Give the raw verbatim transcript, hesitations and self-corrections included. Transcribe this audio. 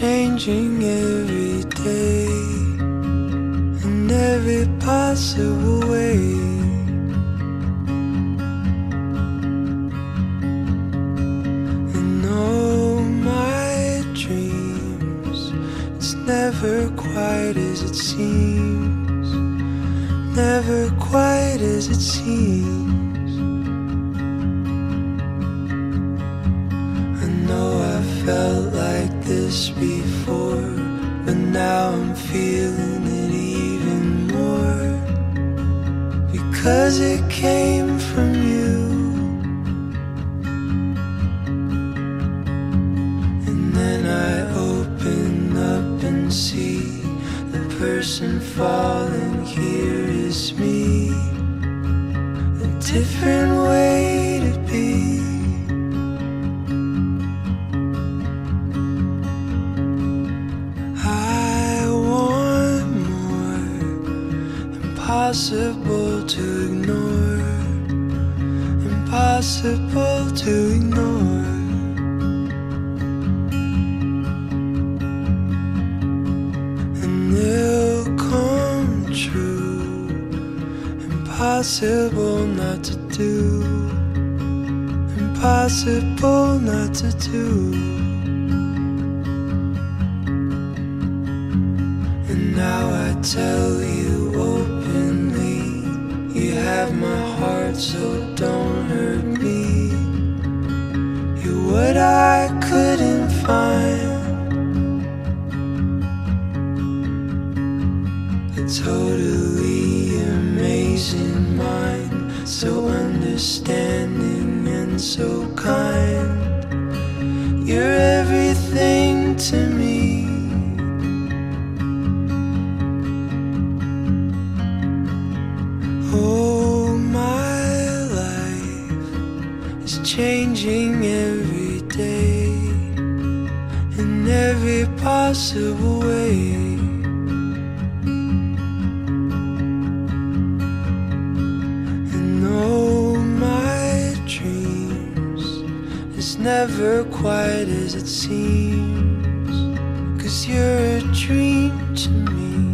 Changing every day, in every possible way. And all my dreams, it's never quite as it seems, never quite as it seems. I know I felt like this before, but now I'm feeling it even more, because it came from you. And then I open up and see the person falling here is me, a different way to be. Impossible to ignore, impossible to ignore. And it'll come true, impossible not to do, impossible not to do. And now I tell you openly, you have my heart, so don't hurt me. You're what I couldn't find, a totally amazing mind, so understanding and so kind. You're everything to me. Oh, my life is changing every day, in every possible way. And oh, my dreams, it's never quite as it seems, 'cause you're a dream to me.